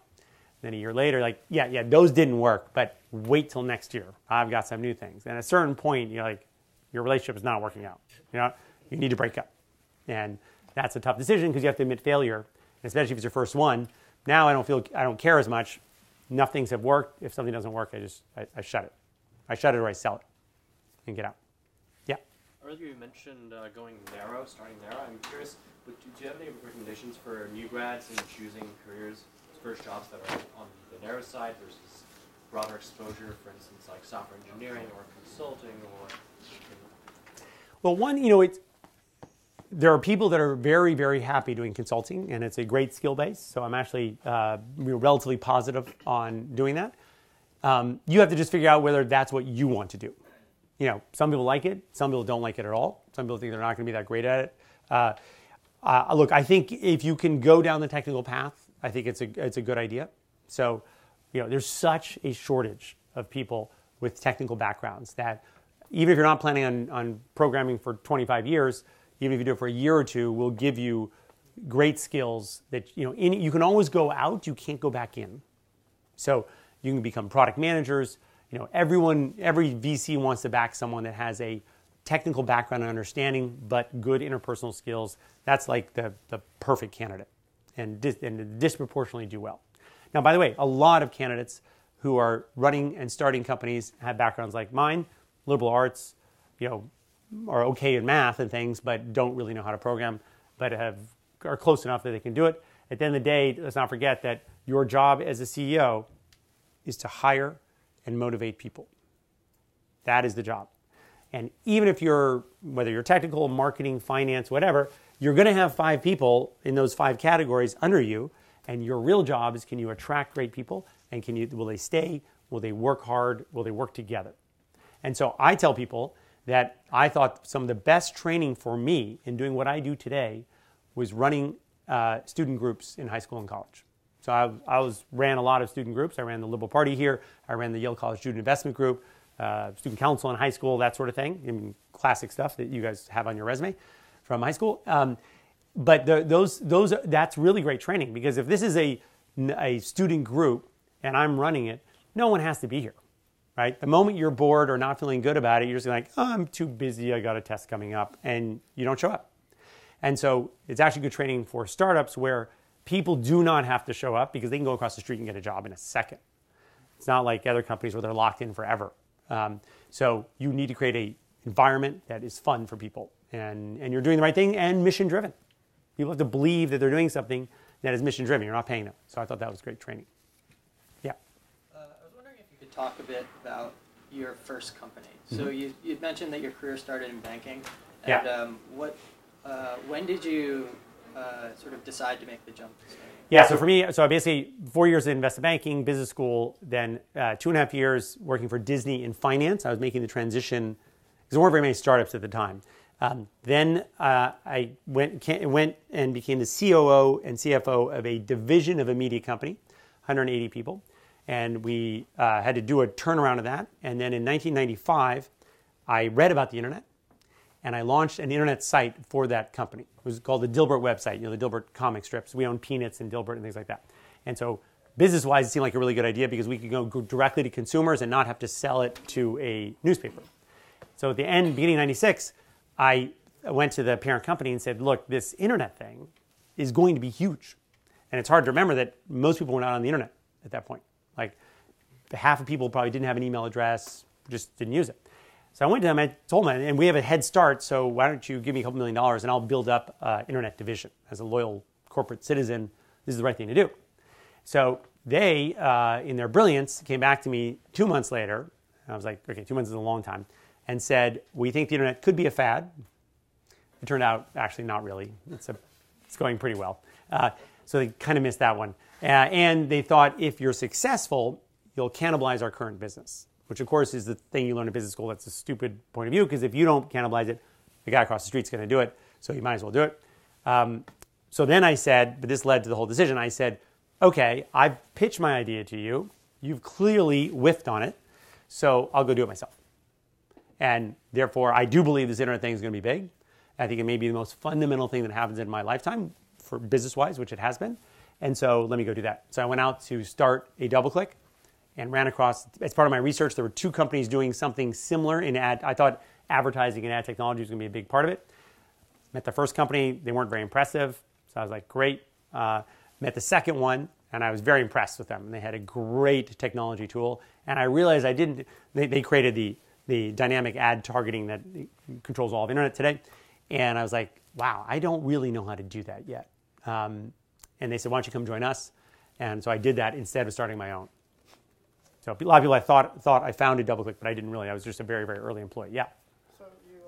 Then a year later, like, yeah, those didn't work, but wait till next year. I've got some new things. And at a certain point, you're like, your relationship is not working out. You know, you need to break up. And that's a tough decision because you have to admit failure, especially if it's your first one. Now I don't care as much. Nothing's have worked. If something doesn't work, I shut it. I shut it or I sell it and get out. Yeah? Earlier you mentioned going narrow, starting narrow. I'm curious, do you have any recommendations for new grads in choosing careers? First jobs that are on the narrow side versus broader exposure, for instance, like software engineering or consulting or... Well, one, you know, there are people that are very, very happy doing consulting, and it's a great skill base, so I'm actually relatively positive on doing that. You have to just figure out whether that's what you want to do. You know, some people like it, some people don't like it at all, some people think they're not going to be that great at it. Look, I think if you can go down the technical path, I think it's a good idea. So, you know, there's such a shortage of people with technical backgrounds that even if you're not planning on programming for 25 years, even if you do it for a year or two, will give you great skills that, you know, you can always go out, you can't go back in. So you can become product managers. You know, every VC wants to back someone that has a technical background and understanding, but good interpersonal skills. That's like the perfect candidate. And disproportionately do well. Now, by the way, a lot of candidates who are running and starting companies have backgrounds like mine, liberal arts, you know, are okay in math and things, but don't really know how to program, but are close enough that they can do it. At the end of the day, let's not forget that your job as a CEO is to hire and motivate people. That is the job. And even if whether you're technical, marketing, finance, whatever, you're going to have 5 people in those 5 categories under you, and your real job is, can you attract great people, and will they stay, will they work hard, will they work together? And so I tell people that I thought some of the best training for me in doing what I do today was running student groups in high school and college. So I ran a lot of student groups. I ran the Liberal Party here. I ran the Yale College Student Investment Group, student council in high school, that sort of thing. I mean, classic stuff that you guys have on your resume from high school, but that's really great training, because if this is a student group and I'm running it, no one has to be here, right? The moment you're bored or not feeling good about it, you're just like, oh, I'm too busy, I got a test coming up, and you don't show up. And so it's actually good training for startups where people do not have to show up because they can go across the street and get a job in a second. It's not like other companies where they're locked in forever. So you need to create an environment that is fun for people. And you're doing the right thing and mission-driven. People have to believe that they're doing something that is mission-driven. You're not paying them. So I thought that was great training. Yeah? I was wondering if you could talk a bit about your first company. Mm-hmm. So you mentioned that your career started in banking. And yeah. When did you sort of decide to make the jump? Yeah, so for me, so I basically 4 years in investment banking, business school, then 2.5 years working for Disney in finance. I was making the transition, because there weren't very many startups at the time. I went and became the COO and CFO of a division of a media company, 180 people, and we had to do a turnaround of that. And then in 1995, I read about the internet, and I launched an internet site for that company. It was called the Dilbert website, you know, the Dilbert comic strips. We own Peanuts and Dilbert and things like that. And so business-wise, it seemed like a really good idea because we could go directly to consumers and not have to sell it to a newspaper. So at the end, beginning of 96, I went to the parent company and said, look, this internet thing is going to be huge. And it's hard to remember that most people were not on the internet at that point. Like half of people probably didn't have an email address, just didn't use it. So I went to them, I told them, and we have a head start, so why don't you give me a couple $1 million and I'll build up an internet division as a loyal corporate citizen. This is the right thing to do. So they, in their brilliance, came back to me 2 months later. And I was like, okay, 2 months is a long time. And said, we think the internet could be a fad. It turned out, actually, not really. It's going pretty well. So they kind of missed that one. And they thought, if you're successful, you'll cannibalize our current business, which, of course, is the thing you learn in business school. That's a stupid point of view, because if you don't cannibalize it, the guy across the street's going to do it, so you might as well do it. So then I said, but this led to the whole decision, I said, okay, I've pitched my idea to you. You've clearly whiffed on it, so I'll go do it myself. And therefore, I do believe this internet thing is going to be big. I think it may be the most fundamental thing that happens in my lifetime, for business-wise, which it has been. And so let me go do that. So I went out to start a DoubleClick and ran across, as part of my research, there were two companies doing something similar in ad. I thought advertising and ad technology was going to be a big part of it. Met the first company. They weren't very impressive. So I was like, great. Met the second one, and I was very impressed with them. And they had a great technology tool. And I realized I didn't, they created the dynamic ad targeting that controls all of internet today. And I was like, wow, I don't really know how to do that yet. And they said, why don't you come join us? And so I did that instead of starting my own. So a lot of people I thought I founded DoubleClick, but I didn't really. I was just a very, very early employee. Yeah. So you,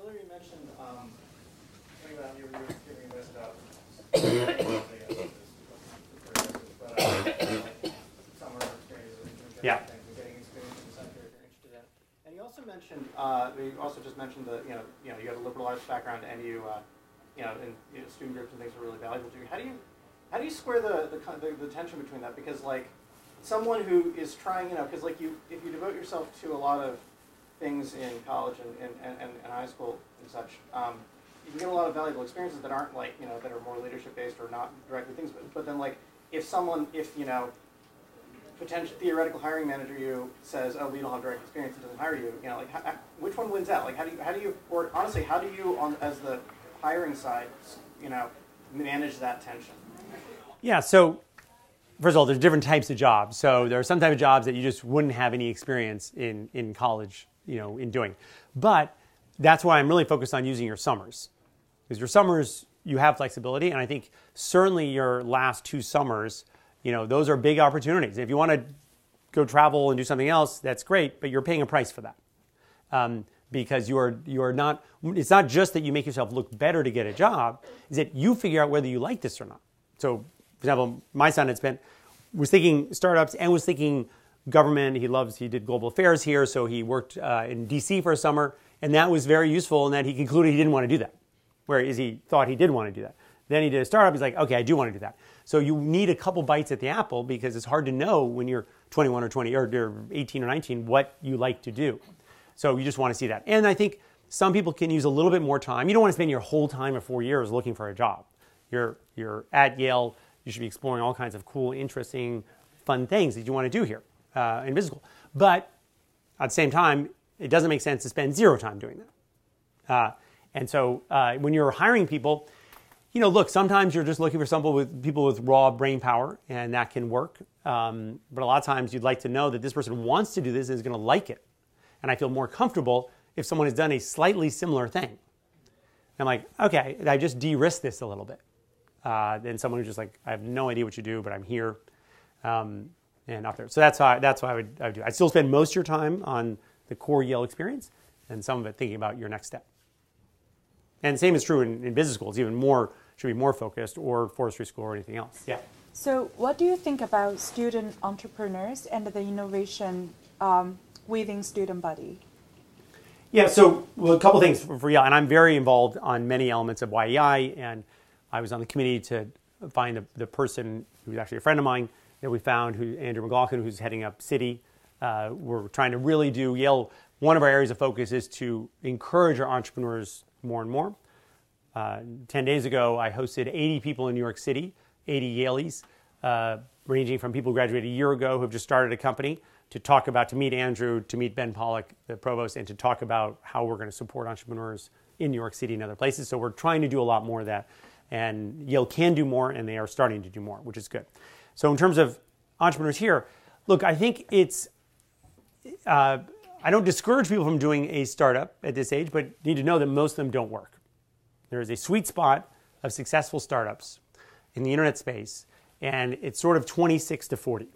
earlier you mentioned something about you were giving this up. Summer experiences. Yeah. Mentioned, you also just mentioned that you had a liberal arts background and you student groups and things were really valuable to you. How do you square the tension between that? Because like someone who is trying because like if you devote yourself to a lot of things in college and high school and such, you can get a lot of valuable experiences that aren't like that are more leadership based or not directly things. But then like if potential theoretical hiring manager, you says, "Oh, we don't have direct experience; it doesn't hire you." You know, like which one wins out? Like, how do you, or honestly, how do you, as the hiring side, manage that tension? Yeah. So, first of all, there's different types of jobs. So there are some type of jobs that you just wouldn't have any experience in college, in doing. But that's why I'm really focused on using your summers, because your summers you have flexibility, and I think certainly your last two summers. Those are big opportunities. If you want to go travel and do something else, that's great, but you're paying a price for that. Because you are not, it's not just that you make yourself look better to get a job, it's that you figure out whether you like this or not. So, for example, my son was thinking startups and was thinking government. He did global affairs here, so he worked in DC for a summer, and that was very useful in that he concluded he didn't want to do that, whereas he thought he did want to do that. Then he did a startup, he's like, okay, I do want to do that. So you need a couple bites at the apple because it's hard to know when you're 21 or 20 or 18 or 19 what you like to do. So you just want to see that. And I think some people can use a little bit more time. You don't want to spend your whole time of 4 years looking for a job. You're at Yale. You should be exploring all kinds of cool, interesting, fun things that you want to do here in business school. But at the same time, it doesn't make sense to spend zero time doing that. And so when you're hiring people, look, sometimes you're just looking for people with raw brain power, and that can work. But a lot of times you'd like to know that this person wants to do this and is going to like it. And I feel more comfortable if someone has done a slightly similar thing. And I'm like, okay, I just de-risk this a little bit. Than someone who's just like, I have no idea what you do, but I'm here and up there. So that's how I would do it. I'd still spend most of your time on the core Yale experience and some of it thinking about your next step. And same is true in business schools, even more, should be more focused, or forestry school or anything else. Yeah. So what do you think about student entrepreneurs and the innovation within student body? Yeah, so well, a couple things for Yale, and I'm very involved on many elements of YEI, and I was on the committee to find the person who was actually a friend of mine that we found, Andrew McLaughlin, who's heading up City. We're trying to really do Yale. One of our areas of focus is to encourage our entrepreneurs more and more. 10 days ago, I hosted 80 people in New York City, 80 Yaleys, ranging from people who graduated a year ago who have just started a company to meet Andrew, to meet Ben Pollock, the provost, and to talk about how we're going to support entrepreneurs in New York City and other places. So we're trying to do a lot more of that. And Yale can do more, and they are starting to do more, which is good. So in terms of entrepreneurs here, look, I think it's... I don't discourage people from doing a startup at this age, but need to know that most of them don't work. There is a sweet spot of successful startups in the internet space and it's sort of 26 to 40.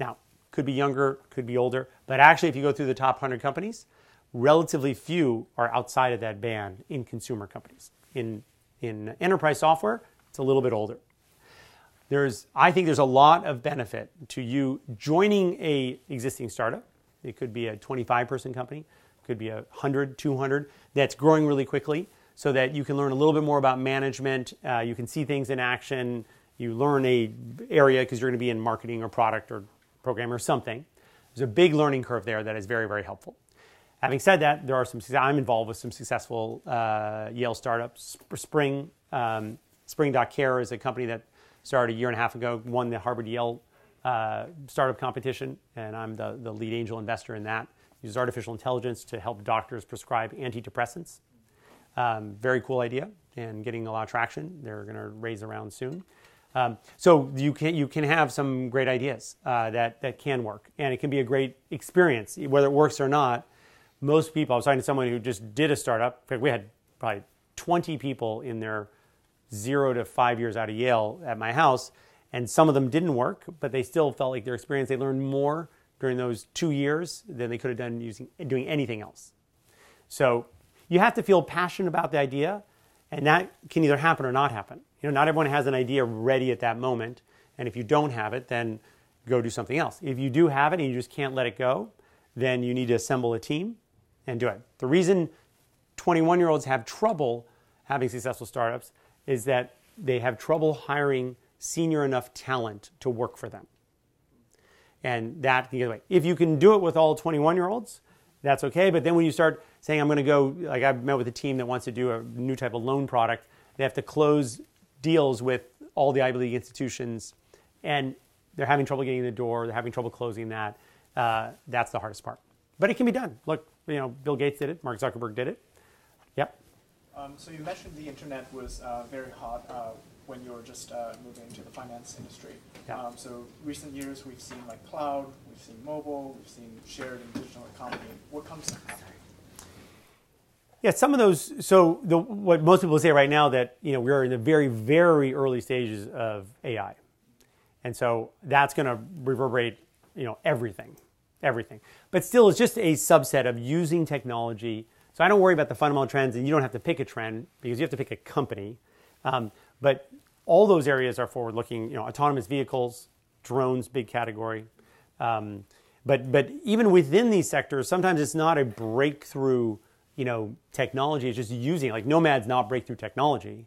Now, could be younger, could be older, but actually if you go through the top 100 companies, relatively few are outside of that band in consumer companies. In enterprise software, it's a little bit older. I think there's a lot of benefit to you joining an existing startup. It could be a 25-person company, could be a 100, 200, that's growing really quickly so that you can learn a little bit more about management, you can see things in action, you learn an area because you're going to be in marketing or product or program or something. There's a big learning curve there that is very, very helpful. Having said that, there are some, I'm involved with some successful Yale startups. Spring.care is a company that started a year and a half ago, won the Harvard-Yale startup competition, and I'm the lead angel investor in that. Uses artificial intelligence to help doctors prescribe antidepressants. Very cool idea and getting a lot of traction. They're going to raise around soon. So you can have some great ideas that can work, and it can be a great experience. Whether it works or not, most people, I was talking to someone who just did a startup. In fact, we had probably 20 people in their 0 to 5 years out of Yale at my house, and some of them didn't work, but they still felt like their experience, they learned more during those 2 years than they could have done doing anything else. So you have to feel passionate about the idea, and that can either happen or not happen. You know, not everyone has an idea ready at that moment, and if you don't have it, then go do something else. If you do have it and you just can't let it go, then you need to assemble a team and do it. The reason 21-year-olds have trouble having successful startups is that they have trouble hiring senior enough talent to work for them. And that can get away. If you can do it with all 21-year-olds, that's okay. But then when you start saying, I'm going to go, like I've met with a team that wants to do a new type of loan product, they have to close deals with all the Ivy League institutions, and they're having trouble getting in the door, they're having trouble closing that. That's the hardest part. But it can be done. Look, you know, Bill Gates did it, Mark Zuckerberg did it. Yep. So you mentioned the internet was very hot when you were just moving into the finance industry. Yeah. So recent years we've seen like cloud, we've seen mobile, we've seen shared and digital economy. What comes next? Yeah, some of those. So what most people say right now that we are in the very, very early stages of AI, and so that's going to reverberate everything. But still, it's just a subset of using technology. So I don't worry about the fundamental trends, and you don't have to pick a trend because you have to pick a company. But all those areas are forward-looking. Autonomous vehicles, drones, big category. But even within these sectors, sometimes it's not a breakthrough, technology. It's just using it. Like Nomad's not breakthrough technology,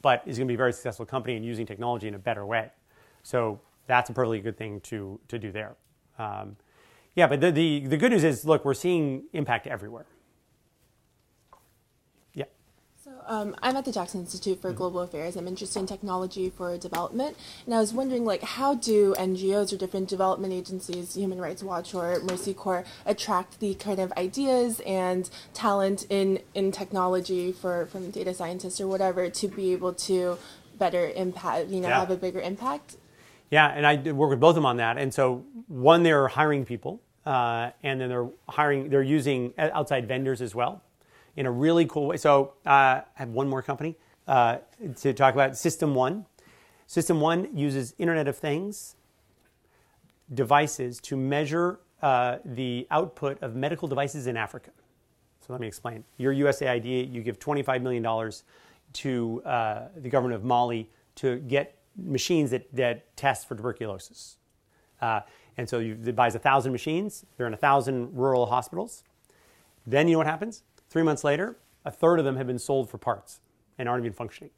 but is going to be a very successful company and using technology in a better way. So that's a perfectly good thing to do there. Yeah, but the good news is, look, we're seeing impact everywhere. I'm at the Jackson Institute for Global Affairs. I'm interested in technology for development, and I was wondering, how do NGOs or different development agencies, Human Rights Watch or Mercy Corps, attract the kind of ideas and talent in technology from data scientists or whatever to be able to better impact, have a bigger impact? Yeah, and I work with both of them on that. And so, one, they're hiring people, and then they're using outside vendors as well, in a really cool way. So I have one more company to talk about, System One. System One uses Internet of Things devices to measure the output of medical devices in Africa. So let me explain. Your USAID, you give $25 million to the government of Mali to get machines that test for tuberculosis. And so it buys 1,000 machines. They're in 1,000 rural hospitals. Then you know what happens? 3 months later, a third of them have been sold for parts and aren't even functioning.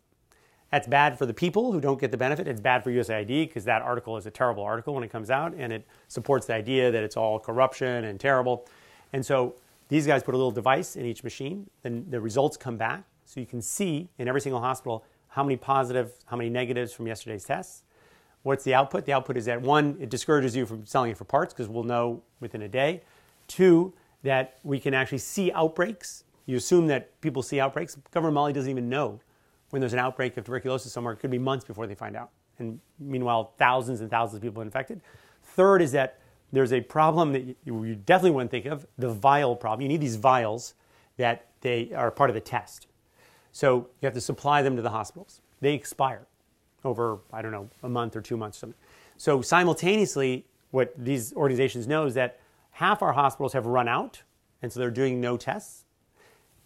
That's bad for the people who don't get the benefit. It's bad for USAID because that article is a terrible article when it comes out, and it supports the idea that it's all corruption and terrible. And so these guys put a little device in each machine. Then the results come back. So you can see in every single hospital how many positive, how many negatives from yesterday's tests. What's the output? The output is that, one, it discourages you from selling it for parts because we'll know within a day. Two, that we can actually see outbreaks. You assume that people see outbreaks. Government of Mali doesn't even know when there's an outbreak of tuberculosis somewhere. It could be months before they find out. And meanwhile, thousands and thousands of people are infected. Third is that there's a problem that you definitely wouldn't think of, the vial problem. You need these vials that they are part of the test. So you have to supply them to the hospitals. They expire. over, I don't know, a month or 2 months. Something. So simultaneously, what these organizations know is that half our hospitals have run out, and so they're doing no tests.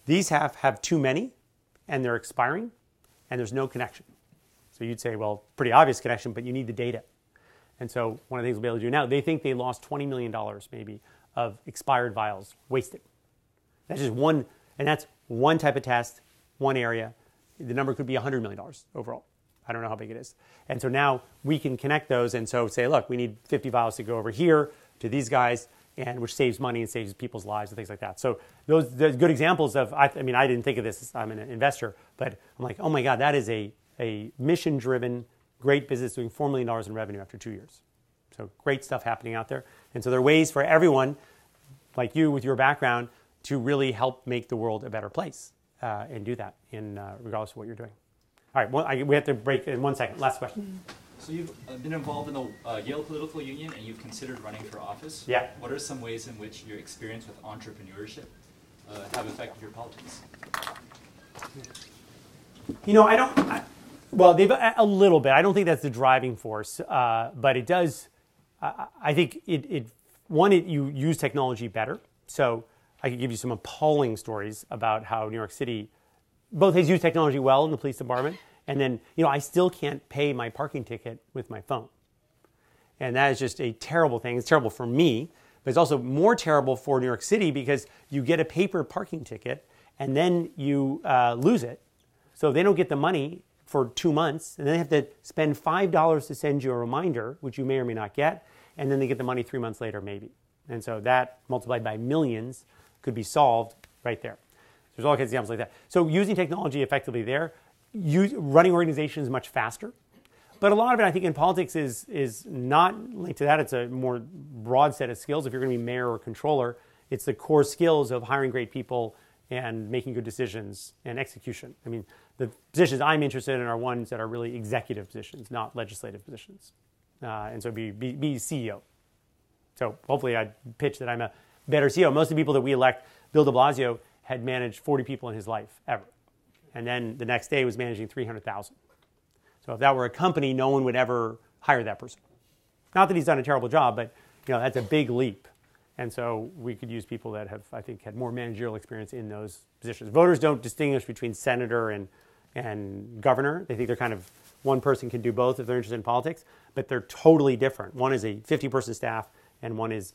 These half have too many, and they're expiring, and there's no connection. So you'd say, well, pretty obvious connection, but you need the data. And so one of the things we'll be able to do now, they think they lost $20 million maybe of expired vials wasted. That's just one, and that's one type of test, one area. The number could be $100 million overall. I don't know how big it is. And so now we can connect those and so say, look, we need 50 vials to go over here to these guys, and which saves money and saves people's lives and things like that. So those good examples of, I mean, I didn't think of this, I'm an investor, but I'm like, oh my God, that is a mission-driven, great business doing $4 million in revenue after 2 years. So great stuff happening out there. And so there are ways for everyone, like you with your background, to really help make the world a better place and do that in regardless of what you're doing. All right, well, we have to break in 1 second. Last question. So you've been involved in the Yale Political Union and you've considered running for office. Yeah. What are some ways in which your experience with entrepreneurship have affected your politics? You know, well, they've a little bit. I don't think that's the driving force, but it does. I think you use technology better. So I could give you some appalling stories about how New York City both has used technology well in the police department, and then I still can't pay my parking ticket with my phone, and that is just a terrible thing. It's terrible for me, but it's also more terrible for New York City because you get a paper parking ticket and then you lose it, so they don't get the money for 2 months, and then they have to spend $5 to send you a reminder, which you may or may not get, and then they get the money 3 months later maybe. And so that multiplied by millions could be solved right there. There's all kinds of examples like that. So using technology effectively there, running organizations much faster. But a lot of it, I think, in politics is not linked to that. It's a more broad set of skills. If you're going to be mayor or controller, it's the core skills of hiring great people and making good decisions and execution. I mean, the positions I'm interested in are ones that are really executive positions, not legislative positions. And so be CEO. So hopefully I pitch that I'm a better CEO. Most of the people that we elect, Bill de Blasio had managed 40 people in his life ever. And then the next day was managing 300,000. So if that were a company, no one would ever hire that person. Not that he's done a terrible job, but that's a big leap. And so we could use people that have, I think, had more managerial experience in those positions. Voters don't distinguish between senator and governor. They think they're kind of one person can do both if they're interested in politics, but they're totally different. One is a 50-person staff and one is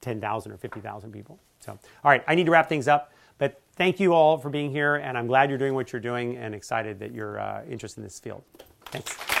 10,000 or 50,000 people. So, all right, I need to wrap things up, but thank you all for being here, and I'm glad you're doing what you're doing and excited that you're interested in this field. Thanks.